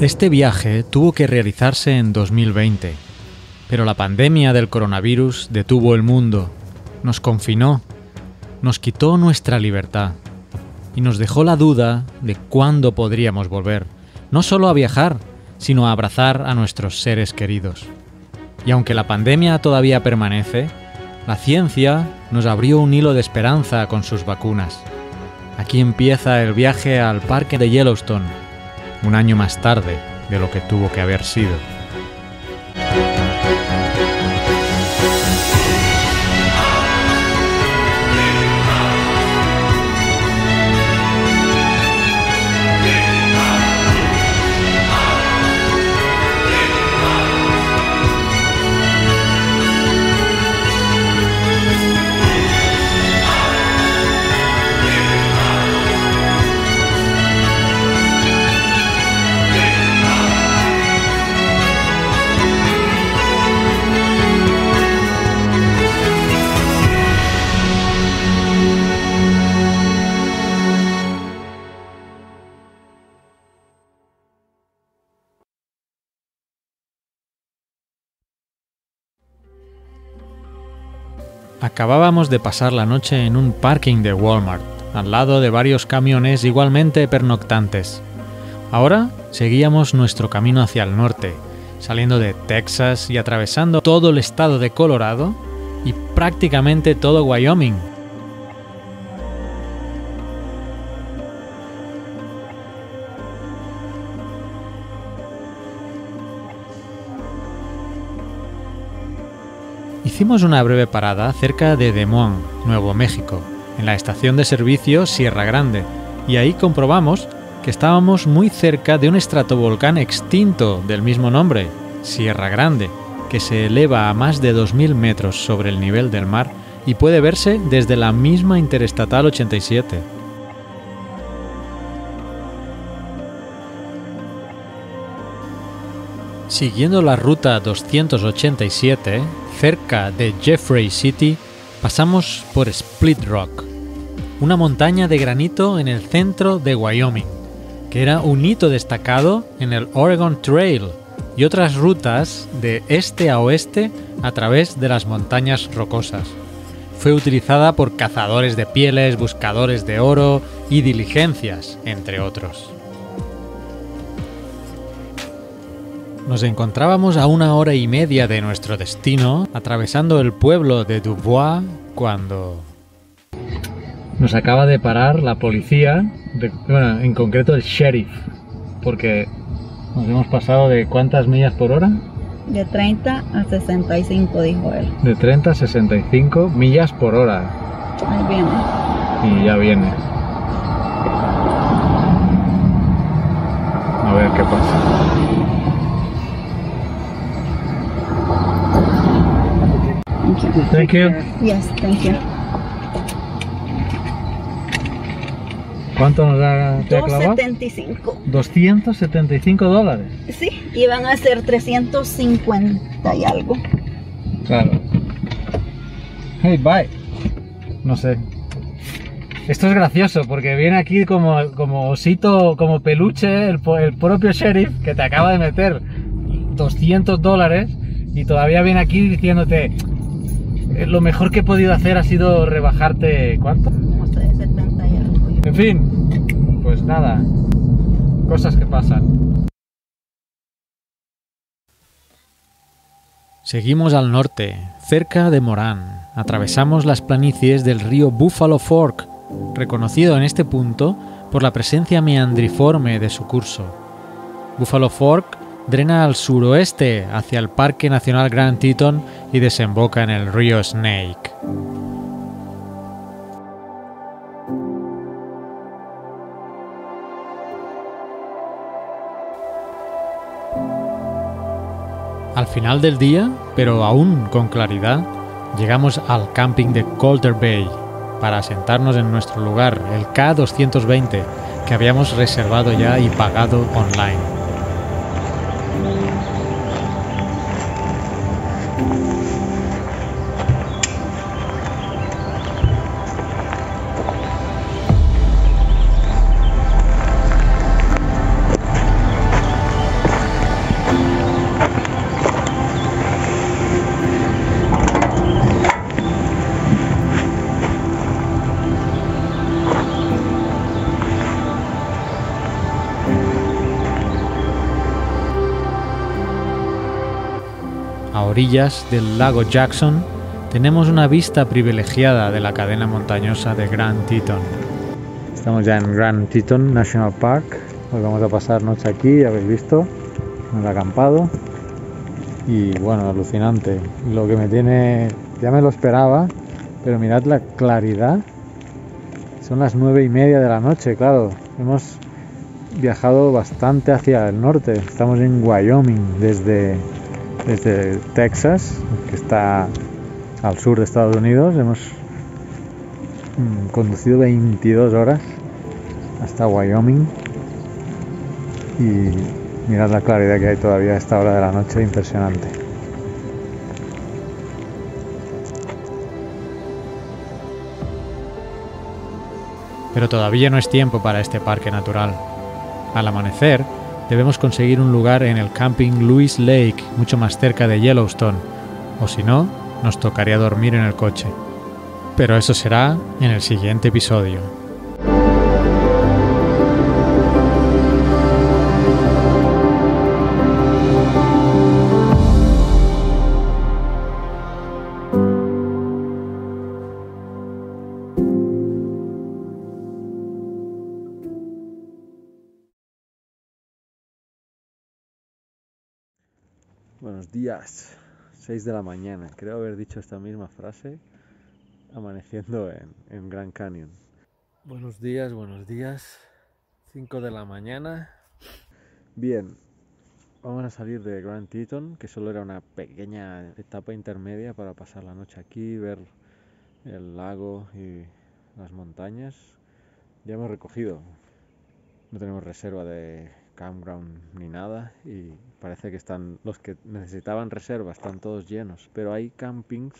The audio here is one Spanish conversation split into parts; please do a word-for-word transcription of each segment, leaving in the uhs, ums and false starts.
Este viaje tuvo que realizarse en dos mil veinte, pero la pandemia del coronavirus detuvo el mundo, nos confinó, nos quitó nuestra libertad y nos dejó la duda de cuándo podríamos volver, no solo a viajar, sino a abrazar a nuestros seres queridos. Y aunque la pandemia todavía permanece, la ciencia nos abrió un hilo de esperanza con sus vacunas. Aquí empieza el viaje al parque de Yellowstone, un año más tarde de lo que tuvo que haber sido. Acabábamos de pasar la noche en un parking de Walmart, al lado de varios camiones igualmente pernoctantes. Ahora seguíamos nuestro camino hacia el norte, saliendo de Texas y atravesando todo el estado de Colorado y prácticamente todo Wyoming. Hicimos una breve parada cerca de Des Moines, Nuevo México, en la estación de servicio Sierra Grande, y ahí comprobamos que estábamos muy cerca de un estratovolcán extinto del mismo nombre, Sierra Grande, que se eleva a más de dos mil metros sobre el nivel del mar y puede verse desde la misma Interestatal ochenta y siete. Siguiendo la ruta doscientos ochenta y siete, cerca de Jeffrey City, pasamos por Split Rock, una montaña de granito en el centro de Wyoming, que era un hito destacado en el Oregon Trail y otras rutas de este a oeste a través de las montañas rocosas. Fue utilizada por cazadores de pieles, buscadores de oro y diligencias, entre otros. Nos encontrábamos a una hora y media de nuestro destino, atravesando el pueblo de Dubois, cuando nos acaba de parar la policía, de, bueno, en concreto el sheriff, porque nos hemos pasado de ¿cuántas millas por hora? De treinta a sesenta y cinco, dijo él. De treinta a sesenta y cinco millas por hora. Ahí viene. Y ya viene. A ver qué pasa. Thank you. Yes, thank you. ¿Cuánto nos da? doscientos setenta y cinco. ¿doscientos setenta y cinco dólares? Sí, y van a ser trescientos cincuenta y algo. Claro. Hey, bye. No sé. Esto es gracioso porque viene aquí como, como osito, como peluche, el, el propio sheriff que te acaba de meter doscientos dólares y todavía viene aquí diciéndote: lo mejor que he podido hacer ha sido rebajarte, ¿cuánto? No sé, setenta y algo. En fin, pues nada, cosas que pasan. Seguimos al norte, cerca de Moran. Atravesamos las planicies del río Buffalo Fork, reconocido en este punto por la presencia meandriforme de su curso. Buffalo Fork drena al suroeste hacia el Parque Nacional Grand Teton y desemboca en el río Snake. Al final del día, pero aún con claridad, llegamos al camping de Coulter Bay para asentarnos en nuestro lugar, el K doscientos veinte, que habíamos reservado ya y pagado online. orillas del lago Jackson, tenemos una vista privilegiada de la cadena montañosa de Grand Teton. Estamos ya en Grand Teton National Park. Hoy vamos a pasar noche aquí, ya habéis visto, en el acampado. Y bueno, alucinante. Lo que me tiene... ya me lo esperaba, pero mirad la claridad. Son las nueve y media de la noche, claro. Hemos viajado bastante hacia el norte. Estamos en Wyoming, desde, desde Texas, que está al sur de Estados Unidos. Hemos mm, conducido veintidós horas hasta Wyoming. Y mirad la claridad que hay todavía a esta hora de la noche, impresionante. Pero todavía no es tiempo para este parque natural. Al amanecer, debemos conseguir un lugar en el camping Lewis Lake, mucho más cerca de Yellowstone, o si no, nos tocaría dormir en el coche. Pero eso será en el siguiente episodio. Buenos días, seis de la mañana, creo haber dicho esta misma frase amaneciendo en, en Grand Canyon. Buenos días, buenos días, cinco de la mañana. Bien, vamos a salir de Grand Teton, que solo era una pequeña etapa intermedia para pasar la noche aquí, ver el lago y las montañas. Ya hemos recogido, no tenemos reserva de campground ni nada y parece que están los que necesitaban reserva, están todos llenos, pero hay campings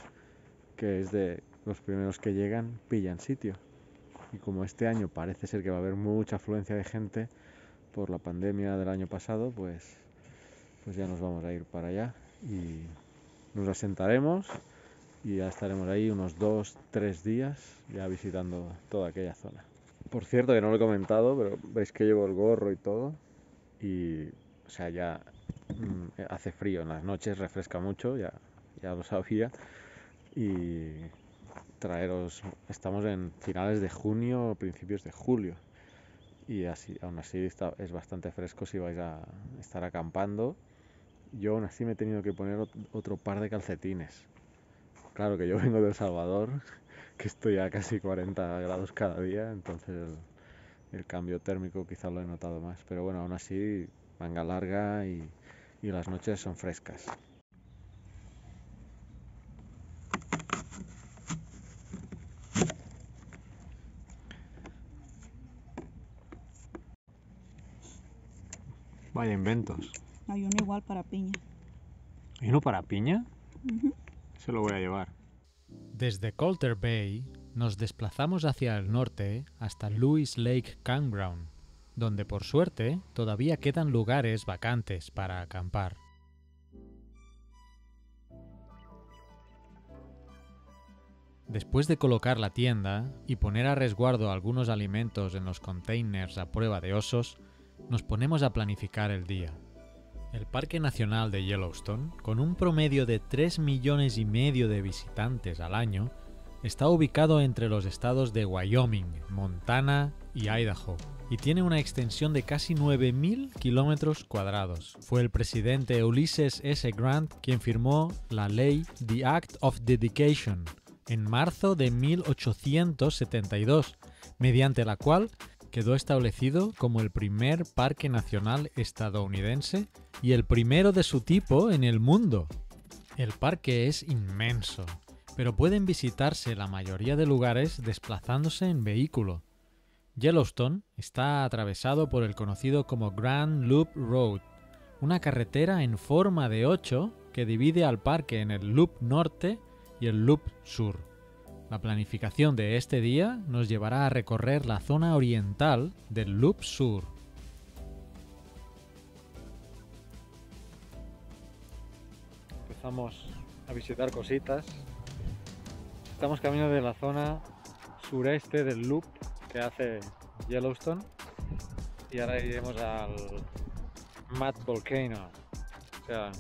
que es de los primeros que llegan pillan sitio, y como este año parece ser que va a haber mucha afluencia de gente por la pandemia del año pasado, pues, pues ya nos vamos a ir para allá y nos asentaremos y ya estaremos ahí unos dos, tres días ya visitando toda aquella zona. Por cierto, que no lo he comentado, pero veis que llevo el gorro y todo. Y, o sea, ya mm, hace frío en las noches, refresca mucho, ya, ya lo sabía. Y traeros, estamos en finales de junio, principios de julio. Y así, aún así está, es bastante fresco si vais a estar acampando. Yo aún así me he tenido que poner otro par de calcetines. Claro que yo vengo de El Salvador, que estoy a casi cuarenta grados cada día, entonces... el cambio térmico quizás lo he notado más, pero bueno, aún así manga larga y, y las noches son frescas. Vaya inventos. Hay uno igual para piña. ¿Hay uno para piña? Uh-huh. Se lo voy a llevar. Desde Coulter Bay nos desplazamos hacia el norte hasta Lewis Lake Campground, donde por suerte todavía quedan lugares vacantes para acampar. Después de colocar la tienda y poner a resguardo algunos alimentos en los containers a prueba de osos, nos ponemos a planificar el día. El Parque Nacional de Yellowstone, con un promedio de tres millones y medio de visitantes al año, está ubicado entre los estados de Wyoming, Montana y Idaho, y tiene una extensión de casi nueve mil kilómetros cuadrados. Fue el presidente Ulysses S. Grant quien firmó la ley The Act of Dedication en marzo de mil ochocientos setenta y dos, mediante la cual quedó establecido como el primer parque nacional estadounidense y el primero de su tipo en el mundo. El parque es inmenso, pero pueden visitarse la mayoría de lugares desplazándose en vehículo. Yellowstone está atravesado por el conocido como Grand Loop Road, una carretera en forma de ocho que divide al parque en el Loop Norte y el Loop Sur. La planificación de este día nos llevará a recorrer la zona oriental del Loop Sur. Empezamos a visitar cositas. Estamos camino de la zona sureste del loop que hace Yellowstone y ahora iremos al Mud Volcano. O sea,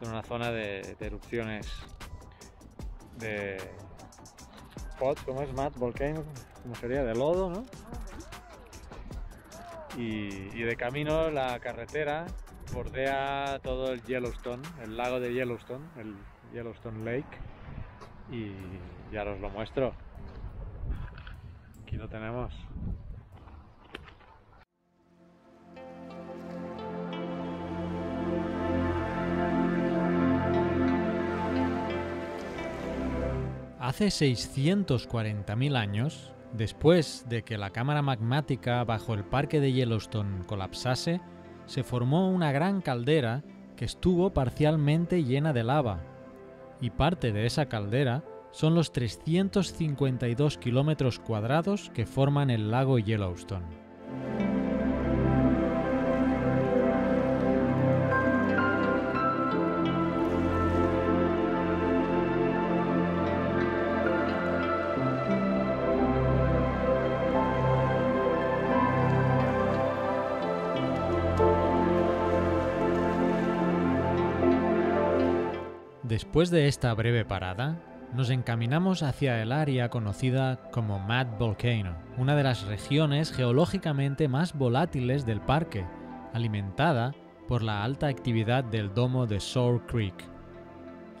son una zona de, de erupciones de pots, como es Mud Volcano, como sería de lodo, ¿no? Y, y de camino la carretera bordea todo el Yellowstone, el lago de Yellowstone, el Yellowstone Lake, y ya os lo muestro. Aquí lo tenemos. Hace seiscientos cuarenta mil años, después de que la cámara magmática bajo el parque de Yellowstone colapsase, se formó una gran caldera que estuvo parcialmente llena de lava. Y parte de esa caldera son los trescientos cincuenta y dos kilómetros cuadrados que forman el lago Yellowstone. Después de esta breve parada, nos encaminamos hacia el área conocida como Mud Volcano, una de las regiones geológicamente más volátiles del parque, alimentada por la alta actividad del domo de Sour Creek.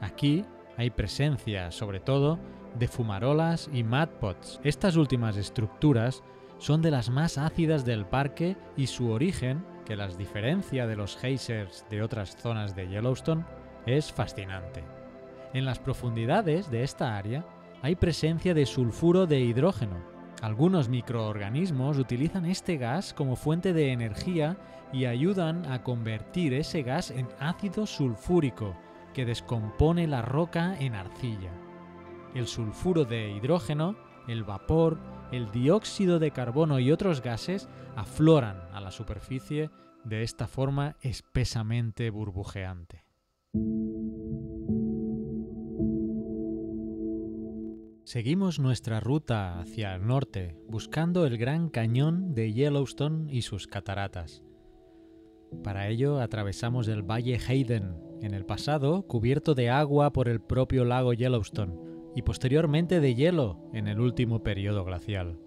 Aquí hay presencia, sobre todo, de fumarolas y mudpots. Estas últimas estructuras son de las más ácidas del parque y su origen, que las diferencia de los geysers de otras zonas de Yellowstone, es fascinante. En las profundidades de esta área hay presencia de sulfuro de hidrógeno. Algunos microorganismos utilizan este gas como fuente de energía y ayudan a convertir ese gas en ácido sulfúrico que descompone la roca en arcilla. El sulfuro de hidrógeno, el vapor, el dióxido de carbono y otros gases afloran a la superficie de esta forma espesamente burbujeante. Seguimos nuestra ruta hacia el norte, buscando el Gran Cañón de Yellowstone y sus cataratas. Para ello atravesamos el Valle Hayden, en el pasado cubierto de agua por el propio lago Yellowstone, y posteriormente de hielo en el último periodo glacial.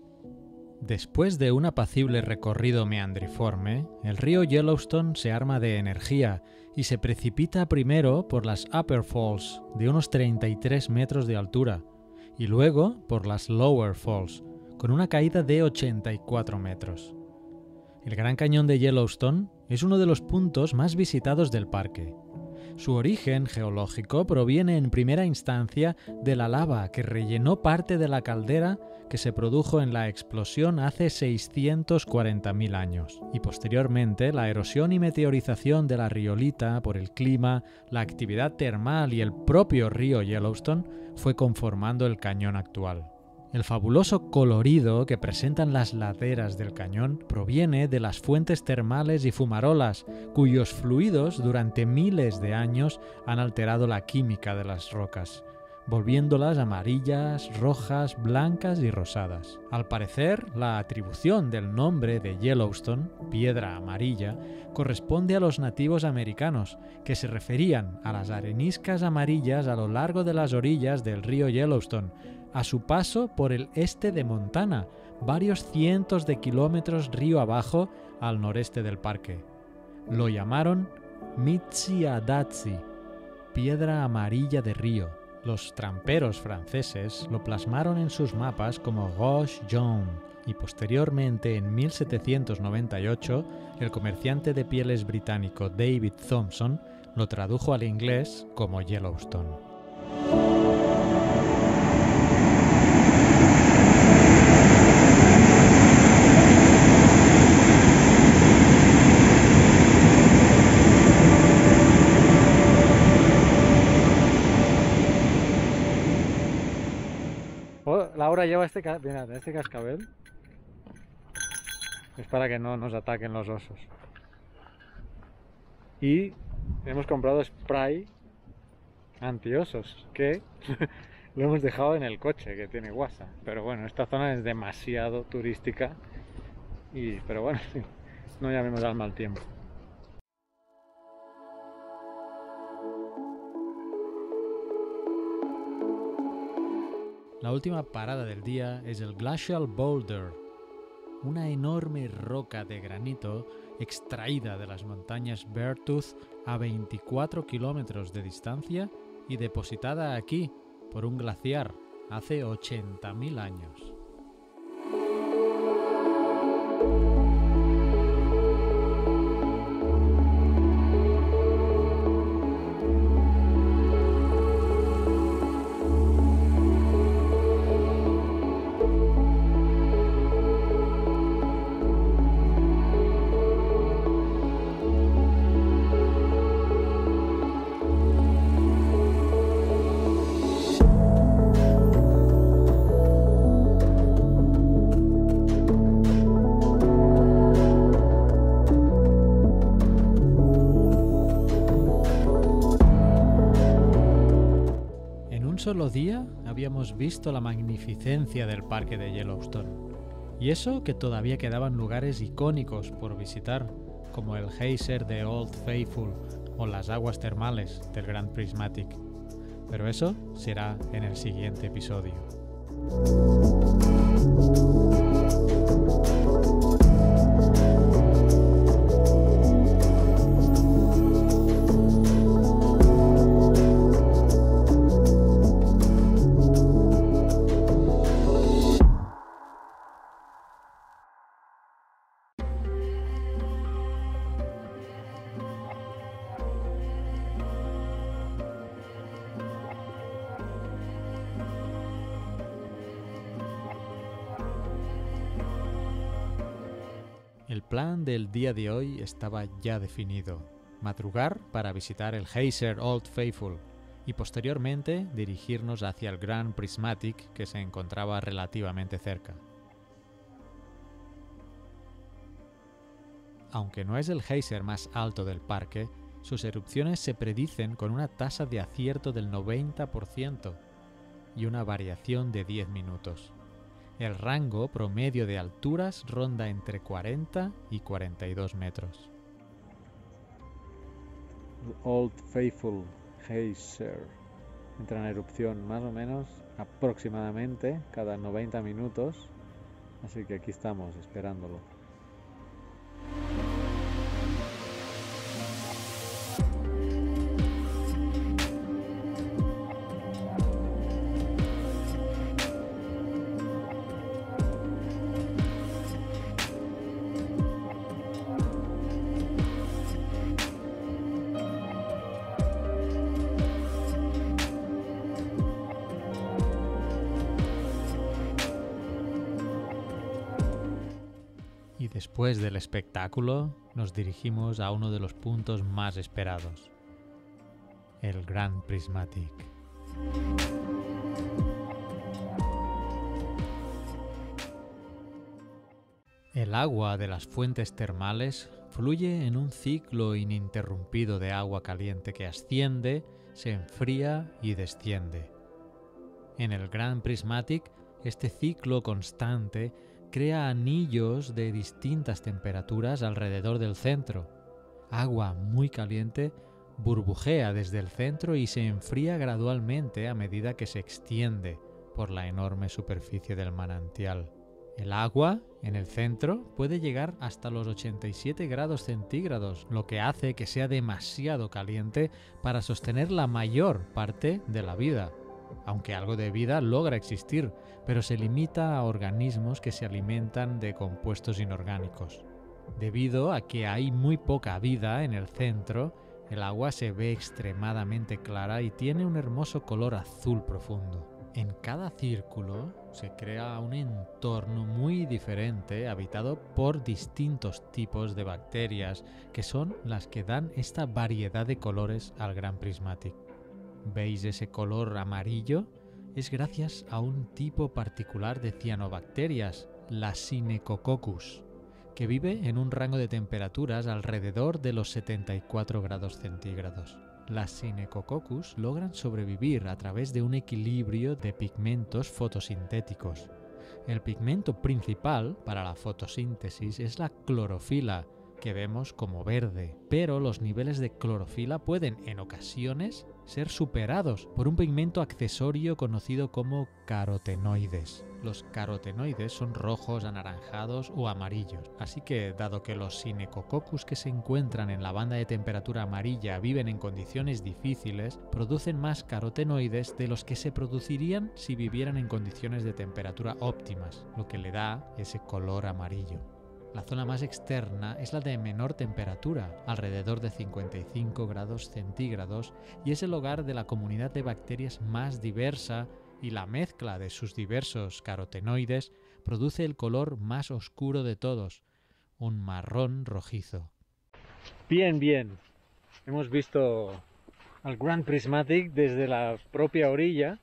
Después de un apacible recorrido meandriforme, el río Yellowstone se arma de energía y se precipita primero por las Upper Falls, de unos treinta y tres metros de altura, y luego por las Lower Falls, con una caída de ochenta y cuatro metros. El Gran Cañón de Yellowstone es uno de los puntos más visitados del parque. Su origen geológico proviene en primera instancia de la lava que rellenó parte de la caldera que se produjo en la explosión hace seiscientos cuarenta mil años, y posteriormente la erosión y meteorización de la riolita por el clima, la actividad termal y el propio río Yellowstone fue conformando el cañón actual. El fabuloso colorido que presentan las laderas del cañón proviene de las fuentes termales y fumarolas, cuyos fluidos durante miles de años han alterado la química de las rocas, volviéndolas amarillas, rojas, blancas y rosadas. Al parecer, la atribución del nombre de Yellowstone, piedra amarilla, corresponde a los nativos americanos, que se referían a las areniscas amarillas a lo largo de las orillas del río Yellowstone, a su paso por el este de Montana, varios cientos de kilómetros río abajo al noreste del parque. Lo llamaron Mitsiadatsi, piedra amarilla de río. Los tramperos franceses lo plasmaron en sus mapas como Roche Jaune, y posteriormente en mil setecientos noventa y ocho el comerciante de pieles británico David Thompson lo tradujo al inglés como Yellowstone. Ahora lleva este, mirad, este cascabel, es para que no nos ataquen los osos. Y hemos comprado spray antiosos, que lo hemos dejado en el coche, que tiene guasa. Pero bueno, esta zona es demasiado turística, y, pero bueno, no llamemos al mal tiempo. La última parada del día es el Glacial Boulder, una enorme roca de granito extraída de las montañas Beartooth a veinticuatro kilómetros de distancia y depositada aquí por un glaciar hace ochenta mil años. Solo día habíamos visto la magnificencia del parque de Yellowstone, y eso que todavía quedaban lugares icónicos por visitar, como el geyser de Old Faithful o las aguas termales del Grand Prismatic, pero eso será en el siguiente episodio. El plan del día de hoy estaba ya definido. Madrugar para visitar el geyser Old Faithful y posteriormente dirigirnos hacia el Grand Prismatic, que se encontraba relativamente cerca. Aunque no es el geyser más alto del parque, sus erupciones se predicen con una tasa de acierto del noventa por ciento y una variación de diez minutos. El rango promedio de alturas ronda entre cuarenta y cuarenta y dos metros. The Old Faithful Geyser entra en erupción más o menos aproximadamente cada noventa minutos, así que aquí estamos esperándolo. Después del espectáculo, nos dirigimos a uno de los puntos más esperados, el Grand Prismatic. El agua de las fuentes termales fluye en un ciclo ininterrumpido de agua caliente que asciende, se enfría y desciende. En el Grand Prismatic, este ciclo constante crea anillos de distintas temperaturas alrededor del centro. Agua muy caliente burbujea desde el centro y se enfría gradualmente a medida que se extiende por la enorme superficie del manantial. El agua en el centro puede llegar hasta los ochenta y siete grados centígrados, lo que hace que sea demasiado caliente para sostener la mayor parte de la vida. Aunque algo de vida logra existir, pero se limita a organismos que se alimentan de compuestos inorgánicos. Debido a que hay muy poca vida en el centro, el agua se ve extremadamente clara y tiene un hermoso color azul profundo. En cada círculo se crea un entorno muy diferente, habitado por distintos tipos de bacterias, que son las que dan esta variedad de colores al Grand Prismatic. ¿Veis ese color amarillo? Es gracias a un tipo particular de cianobacterias, la Synechococcus, que vive en un rango de temperaturas alrededor de los setenta y cuatro grados centígrados. Las Synechococcus logran sobrevivir a través de un equilibrio de pigmentos fotosintéticos. El pigmento principal para la fotosíntesis es la clorofila, que vemos como verde, pero los niveles de clorofila pueden, en ocasiones, ser superados por un pigmento accesorio conocido como carotenoides. Los carotenoides son rojos, anaranjados o amarillos, así que dado que los Synechococcus que se encuentran en la banda de temperatura amarilla viven en condiciones difíciles, producen más carotenoides de los que se producirían si vivieran en condiciones de temperatura óptimas, lo que le da ese color amarillo. La zona más externa es la de menor temperatura, alrededor de cincuenta y cinco grados centígrados, y es el hogar de la comunidad de bacterias más diversa, y la mezcla de sus diversos carotenoides produce el color más oscuro de todos, un marrón rojizo. Bien, bien. Hemos visto al Grand Prismatic desde la propia orilla,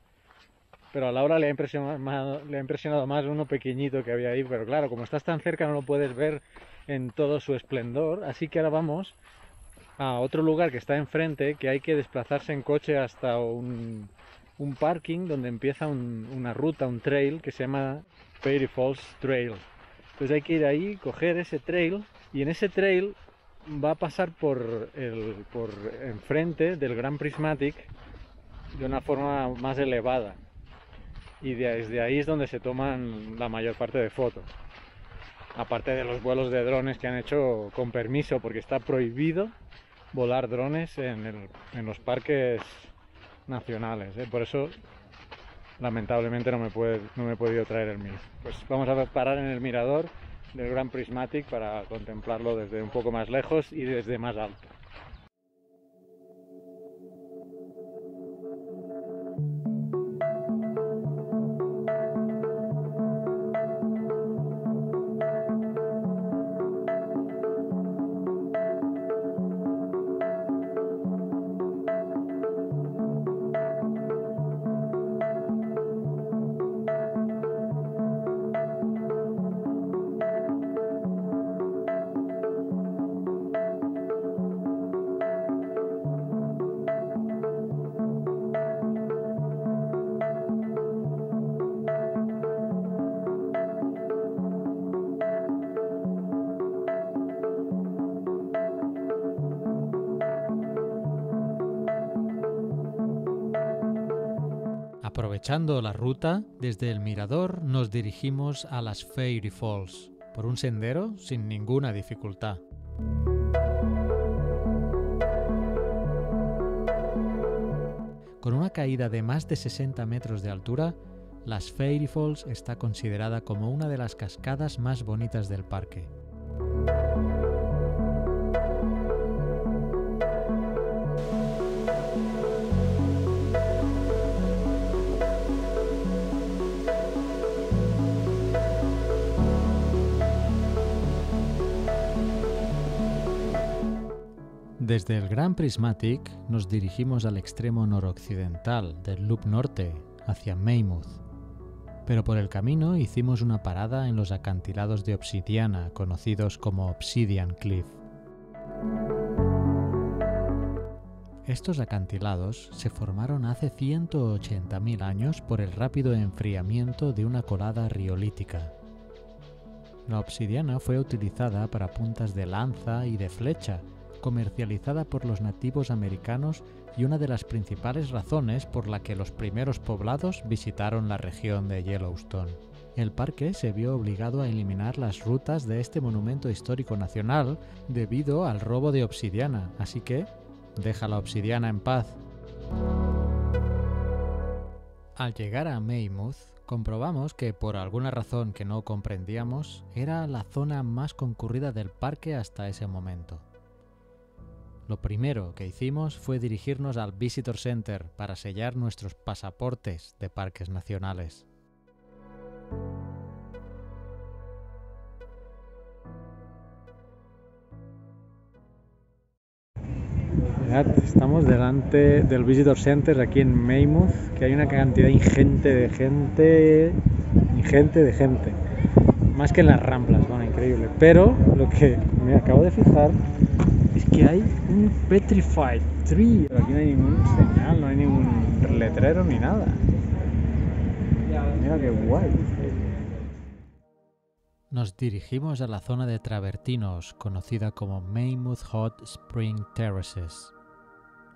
pero a Laura le ha impresionado, le ha impresionado más uno pequeñito que había ahí, pero claro, como estás tan cerca no lo puedes ver en todo su esplendor, así que ahora vamos a otro lugar que está enfrente, que hay que desplazarse en coche hasta un, un parking donde empieza un, una ruta, un trail, que se llama Petrified Falls Trail. Entonces hay que ir ahí, coger ese trail, y en ese trail va a pasar por, el, por enfrente del Grand Prismatic de una forma más elevada. Y desde ahí es donde se toman la mayor parte de fotos. Aparte de los vuelos de drones que han hecho con permiso, porque está prohibido volar drones en, el, en los parques nacionales, ¿eh? Por eso, lamentablemente, no me, puede, no me he podido traer el mío. Pues vamos a parar en el mirador del Grand Prismatic para contemplarlo desde un poco más lejos y desde más alto. Aprovechando la ruta, desde el mirador nos dirigimos a las Fairy Falls, por un sendero sin ninguna dificultad. Con una caída de más de sesenta metros de altura, las Fairy Falls está considerada como una de las cascadas más bonitas del parque. Desde el Grand Prismatic nos dirigimos al extremo noroccidental del Loop Norte, hacia Weymouth. Pero por el camino hicimos una parada en los acantilados de obsidiana, conocidos como Obsidian Cliff. Estos acantilados se formaron hace ciento ochenta mil años por el rápido enfriamiento de una colada riolítica. La obsidiana fue utilizada para puntas de lanza y de flecha, comercializada por los nativos americanos, y una de las principales razones por la que los primeros poblados visitaron la región de Yellowstone. El parque se vio obligado a eliminar las rutas de este monumento histórico nacional debido al robo de obsidiana, así que deja la obsidiana en paz. Al llegar a Weymouth, comprobamos que, por alguna razón que no comprendíamos, era la zona más concurrida del parque hasta ese momento. Lo primero que hicimos fue dirigirnos al Visitor Center para sellar nuestros pasaportes de parques nacionales. Mirad, estamos delante del Visitor Center aquí en Weymouth, que hay una cantidad ingente de gente, ingente de gente, más que en las Ramblas, bueno, increíble. Pero lo que me acabo de fijar es que hay un Petrified Tree. Pero aquí no hay ningún señal, no hay ningún letrero ni nada. Mira qué guay. nos dirigimos a la zona de travertinos, conocida como Mammoth Hot Spring Terraces.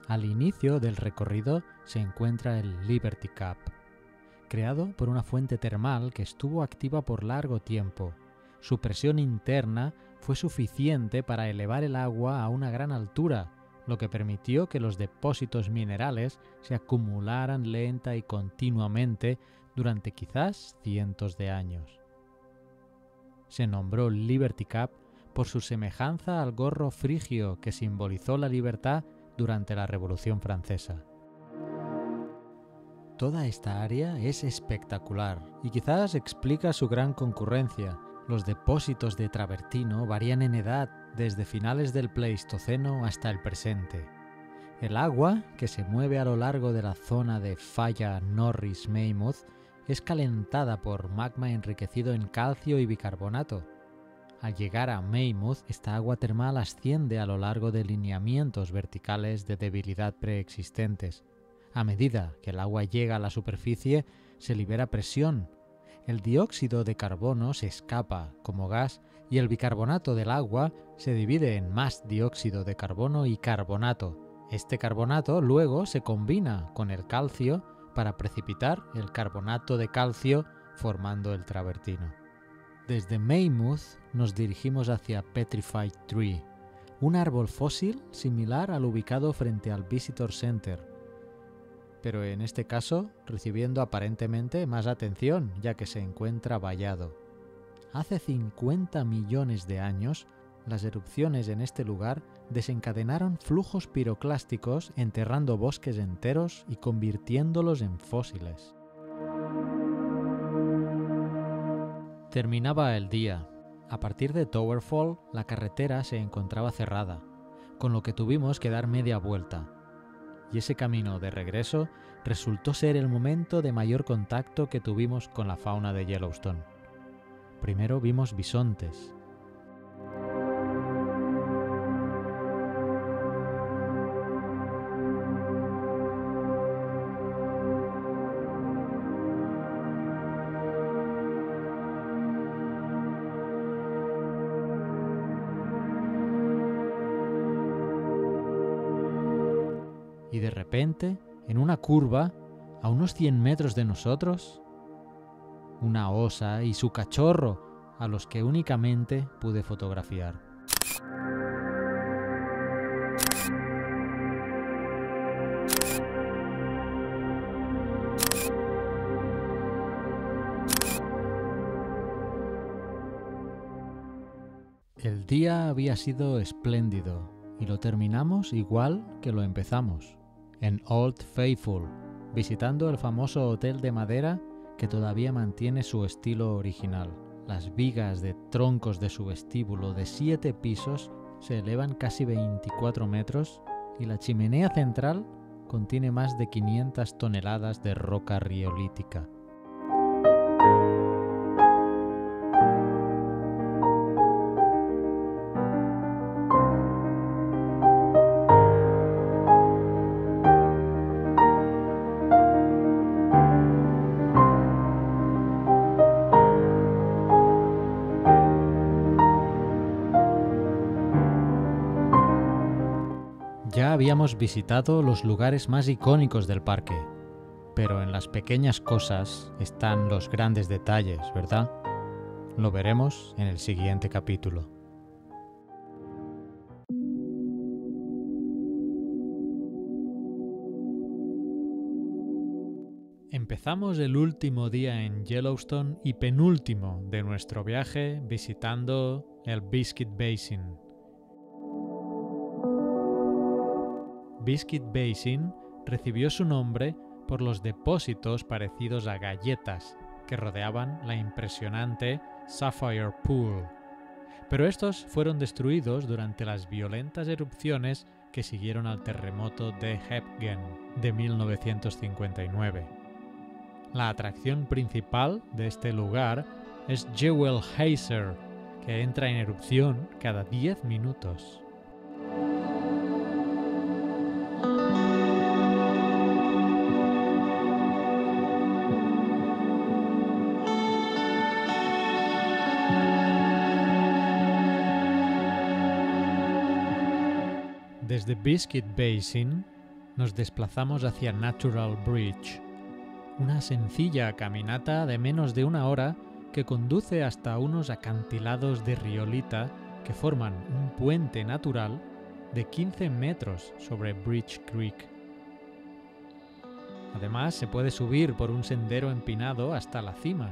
Al inicio del recorrido se encuentra el Liberty Cap, creado por una fuente termal que estuvo activa por largo tiempo. Su presión interna fue suficiente para elevar el agua a una gran altura, lo que permitió que los depósitos minerales se acumularan lenta y continuamente durante quizás cientos de años. Se nombró Liberty Cap por su semejanza al gorro frigio que simbolizó la libertad durante la Revolución Francesa. Toda esta área es espectacular y quizás explica su gran concurrencia. Los depósitos de travertino varían en edad desde finales del Pleistoceno hasta el presente. El agua, que se mueve a lo largo de la zona de falla Norris-Mammoth, es calentada por magma enriquecido en calcio y bicarbonato. Al llegar a Mammoth, esta agua termal asciende a lo largo de lineamientos verticales de debilidad preexistentes. A medida que el agua llega a la superficie, se libera presión. El dióxido de carbono se escapa como gas y el bicarbonato del agua se divide en más dióxido de carbono y carbonato. Este carbonato luego se combina con el calcio para precipitar el carbonato de calcio formando el travertino. Desde Mammoth nos dirigimos hacia Petrified Tree, un árbol fósil similar al ubicado frente al Visitor Center, pero en este caso recibiendo aparentemente más atención ya que se encuentra vallado. Hace cincuenta millones de años, las erupciones en este lugar desencadenaron flujos piroclásticos enterrando bosques enteros y convirtiéndolos en fósiles. Terminaba el día. A partir de Tower Fall, la carretera se encontraba cerrada, con lo que tuvimos que dar media vuelta. Y ese camino de regreso resultó ser el momento de mayor contacto que tuvimos con la fauna de Yellowstone. Primero vimos bisontes. Y de repente, en una curva, a unos cien metros de nosotros, una osa y su cachorro, a los que únicamente pude fotografiar. El día había sido espléndido y lo terminamos igual que lo empezamos. En Old Faithful, visitando el famoso hotel de madera que todavía mantiene su estilo original. Las vigas de troncos de su vestíbulo de siete pisos se elevan casi veinticuatro metros y la chimenea central contiene más de quinientas toneladas de roca riolítica. Ya habíamos visitado los lugares más icónicos del parque, pero en las pequeñas cosas están los grandes detalles, ¿verdad? Lo veremos en el siguiente capítulo. Empezamos el último día en Yellowstone y penúltimo de nuestro viaje visitando el Biscuit Basin. Biscuit Basin recibió su nombre por los depósitos parecidos a galletas que rodeaban la impresionante Sapphire Pool, pero estos fueron destruidos durante las violentas erupciones que siguieron al terremoto de Hebgen de mil novecientos cincuenta y nueve. La atracción principal de este lugar es Jewel Geyser, que entra en erupción cada diez minutos. Thank you. Desde Biscuit Basin nos desplazamos hacia Natural Bridge, una sencilla caminata de menos de una hora que conduce hasta unos acantilados de riolita que forman un puente natural de quince metros sobre Bridge Creek. Además, se puede subir por un sendero empinado hasta la cima.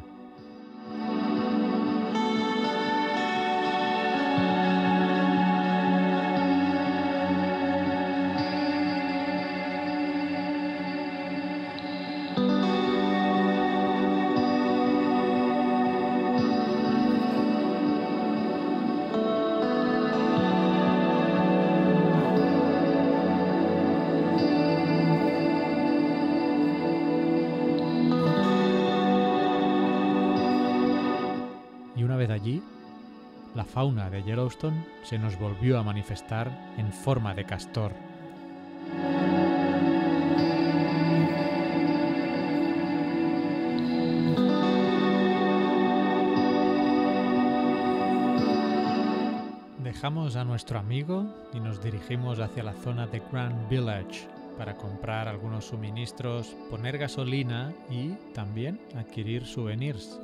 La fauna de Yellowstone se nos volvió a manifestar en forma de castor. Dejamos a nuestro amigo y nos dirigimos hacia la zona de Grand Village para comprar algunos suministros, poner gasolina y también adquirir souvenirs.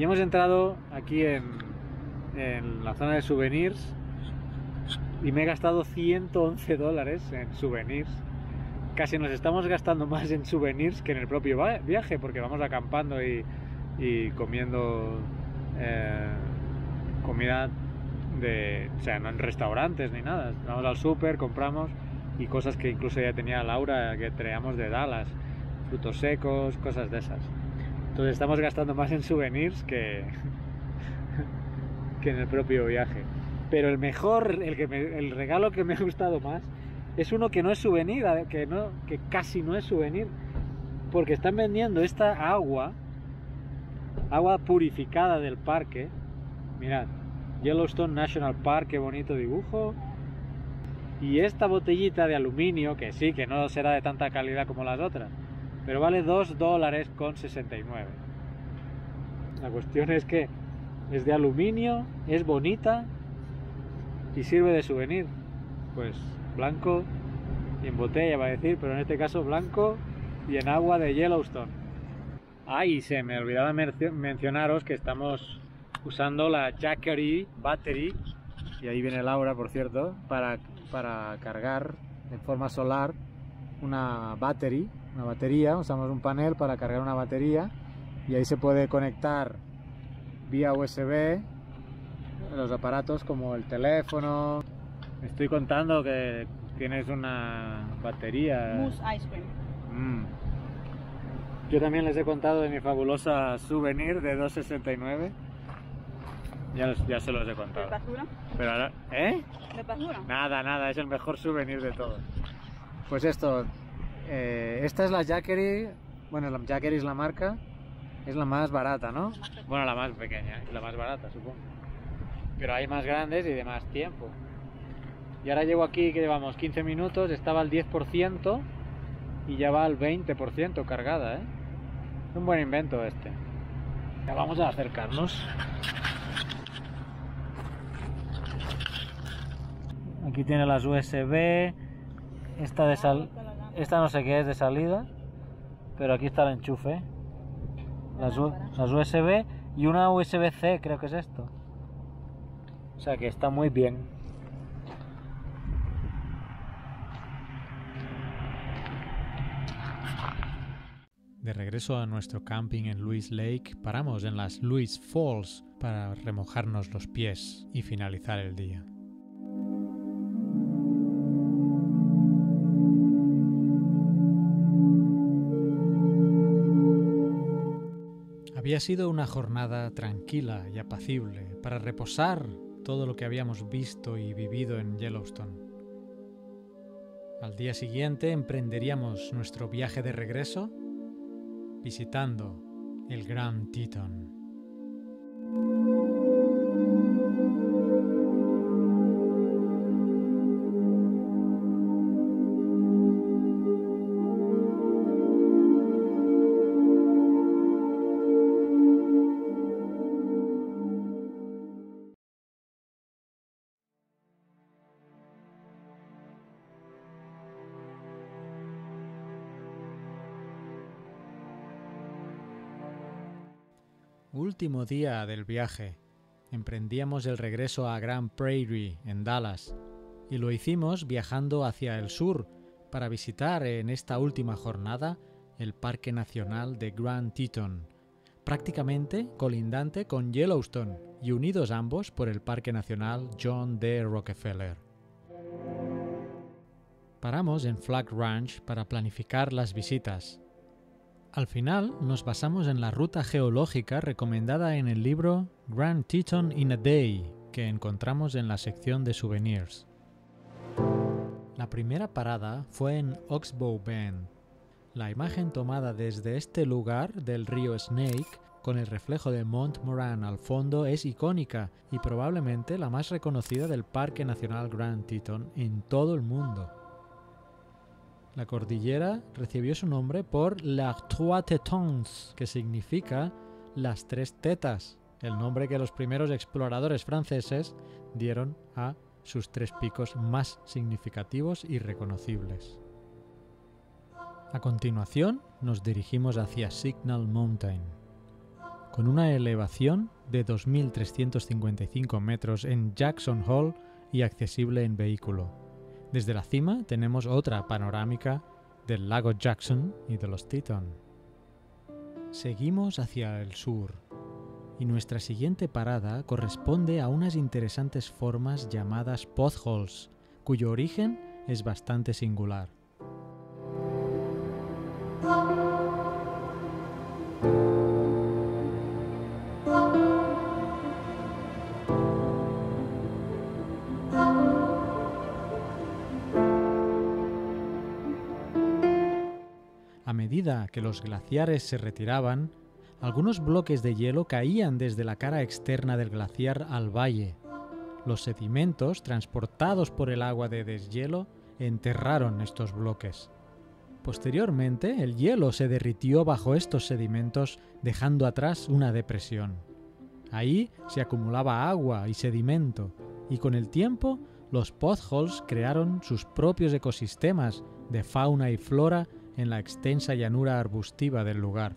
Y hemos entrado aquí en, en la zona de souvenirs y me he gastado ciento once dólares en souvenirs. Casi nos estamos gastando más en souvenirs que en el propio viaje, porque vamos acampando y, y comiendo eh, comida de... O sea, no en restaurantes ni nada. Vamos al súper, compramos y cosas que incluso ya tenía Laura, que traíamos de Dallas. Frutos secos, cosas de esas. Entonces estamos gastando más en souvenirs que, que en el propio viaje. Pero el mejor, el, que me, el regalo que me ha gustado más es uno que no es souvenir, que, no, que casi no es souvenir, porque están vendiendo esta agua, agua purificada del parque. Mirad, Yellowstone National Park, qué bonito dibujo. Y esta botellita de aluminio, que sí, que no será de tanta calidad como las otras, pero vale dos dólares con sesenta y nueve. La cuestión es que es de aluminio, es bonita y sirve de souvenir. Pues blanco y en botella, va a decir, pero en este caso blanco y en agua de Yellowstone. Ah, y se me olvidaba mencionaros que estamos usando la Jackery Battery, y ahí viene Laura, por cierto, para, para cargar en forma solar una battery. Una batería, usamos un panel para cargar una batería y ahí se puede conectar vía U S B los aparatos como el teléfono. Me estoy contando que tienes una batería. Mousse Ice Cream. Mm. Yo también les he contado de mi fabulosa souvenir de dos sesenta y nueve. Ya, ya se los he contado. ¿De basura? Pero ahora, ¿eh? ¿De basura? Nada, nada, es el mejor souvenir de todos. Pues esto... Eh, esta es la Jackery, bueno, la Jackery es la marca, es la más barata, ¿no? Bueno, la más pequeña, la más barata, supongo. Pero hay más grandes y de más tiempo. Y ahora llevo aquí, que llevamos quince minutos, estaba al diez por ciento y ya va al veinte por ciento cargada, ¿eh? Es un buen invento este. Ya vamos a acercarnos. Aquí tiene las U S B, esta de sal... Esta no sé qué es de salida, pero aquí está el enchufe, las, las U S B y una U S B C, creo que es esto. O sea que está muy bien. De regreso a nuestro camping en Lewis Lake, paramos en las Lewis Falls para remojarnos los pies y finalizar el día. Había sido una jornada tranquila y apacible para reposar todo lo que habíamos visto y vivido en Yellowstone. Al día siguiente emprenderíamos nuestro viaje de regreso visitando el Grand Teton. Último día del viaje, emprendíamos el regreso a Grand Prairie en Dallas y lo hicimos viajando hacia el sur para visitar en esta última jornada el Parque Nacional de Grand Teton, prácticamente colindante con Yellowstone y unidos ambos por el Parque Nacional John D. Rockefeller. Paramos en Flag Ranch para planificar las visitas. Al final nos basamos en la ruta geológica recomendada en el libro Grand Teton in a Day, que encontramos en la sección de souvenirs. La primera parada fue en Oxbow Bend. La imagen tomada desde este lugar del río Snake, con el reflejo de Mount Moran al fondo, es icónica y probablemente la más reconocida del Parque Nacional Grand Teton en todo el mundo. La cordillera recibió su nombre por las Trois Tetons, que significa las tres tetas, el nombre que los primeros exploradores franceses dieron a sus tres picos más significativos y reconocibles. A continuación, nos dirigimos hacia Signal Mountain. Con una elevación de dos mil trescientos cincuenta y cinco metros en Jackson Hole y accesible en vehículo. Desde la cima tenemos otra panorámica del lago Jackson y de los Teton. Seguimos hacia el sur, y nuestra siguiente parada corresponde a unas interesantes formas llamadas potholes, cuyo origen es bastante singular. Que los glaciares se retiraban, algunos bloques de hielo caían desde la cara externa del glaciar al valle. Los sedimentos, transportados por el agua de deshielo, enterraron estos bloques. Posteriormente, el hielo se derritió bajo estos sedimentos, dejando atrás una depresión. Ahí se acumulaba agua y sedimento, y con el tiempo, los potholes crearon sus propios ecosistemas de fauna y flora en la extensa llanura arbustiva del lugar.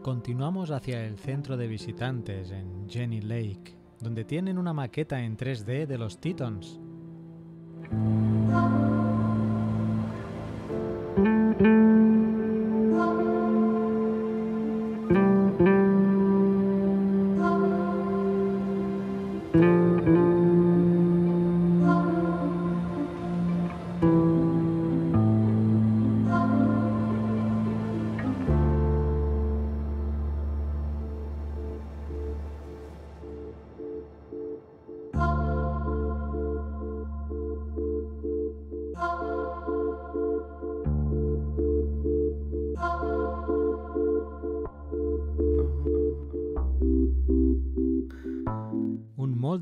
Continuamos hacia el centro de visitantes en Jenny Lake, donde tienen una maqueta en tres D de los Tetons.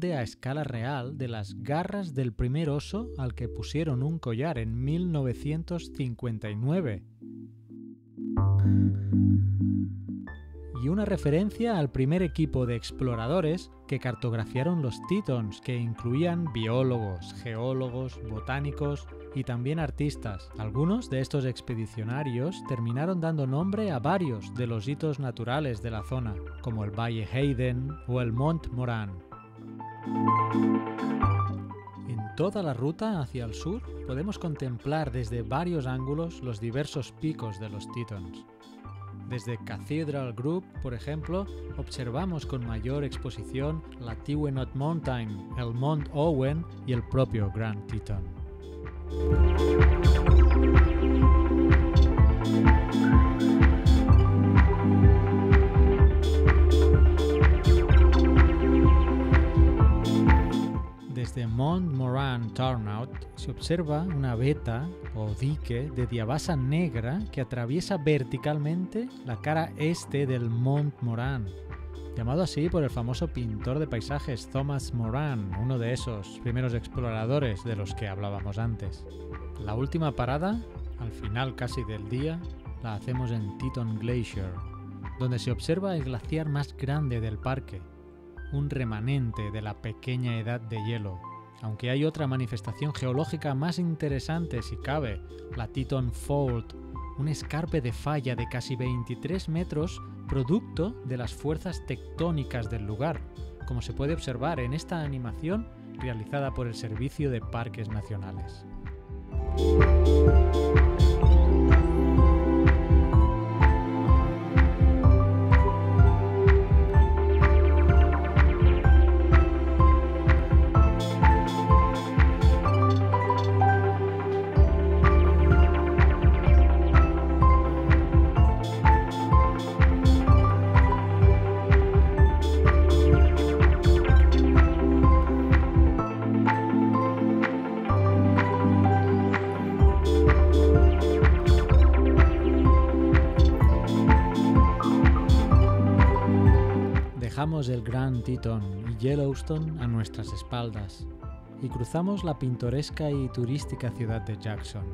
A escala real de las garras del primer oso al que pusieron un collar en mil novecientos cincuenta y nueve. Y una referencia al primer equipo de exploradores que cartografiaron los Tetons, que incluían biólogos, geólogos, botánicos y también artistas. Algunos de estos expedicionarios terminaron dando nombre a varios de los hitos naturales de la zona, como el Valle Hayden o el Mount Moran. En toda la ruta hacia el sur podemos contemplar desde varios ángulos los diversos picos de los Tetons. Desde Cathedral Group, por ejemplo, observamos con mayor exposición la Tewinnot Mountain, el Mount Owen y el propio Grand Teton. Desde Mount Moran Turnout se observa una veta o dique de diabasa negra que atraviesa verticalmente la cara este del Mount Moran, llamado así por el famoso pintor de paisajes Thomas Moran, uno de esos primeros exploradores de los que hablábamos antes. La última parada, al final casi del día, la hacemos en Teton Glacier, donde se observa el glaciar más grande del parque, un remanente de la pequeña edad de hielo, aunque hay otra manifestación geológica más interesante si cabe, la Teton Fault, un escarpe de falla de casi veintitrés metros producto de las fuerzas tectónicas del lugar, como se puede observar en esta animación realizada por el Servicio de Parques Nacionales. Dejamos el Grand Teton y Yellowstone a nuestras espaldas y cruzamos la pintoresca y turística ciudad de Jackson.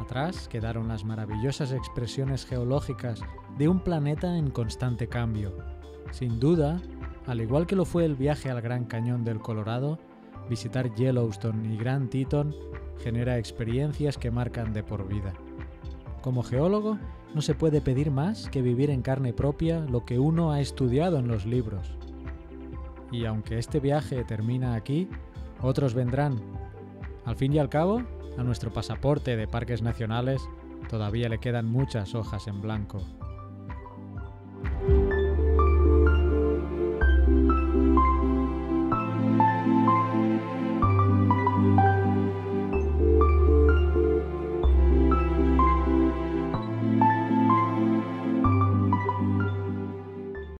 Atrás quedaron las maravillosas expresiones geológicas de un planeta en constante cambio. Sin duda, al igual que lo fue el viaje al Gran Cañón del Colorado, visitar Yellowstone y Grand Teton genera experiencias que marcan de por vida. Como geólogo, no se puede pedir más que vivir en carne propia lo que uno ha estudiado en los libros. Y aunque este viaje termina aquí, otros vendrán. Al fin y al cabo, a nuestro pasaporte de parques nacionales todavía le quedan muchas hojas en blanco.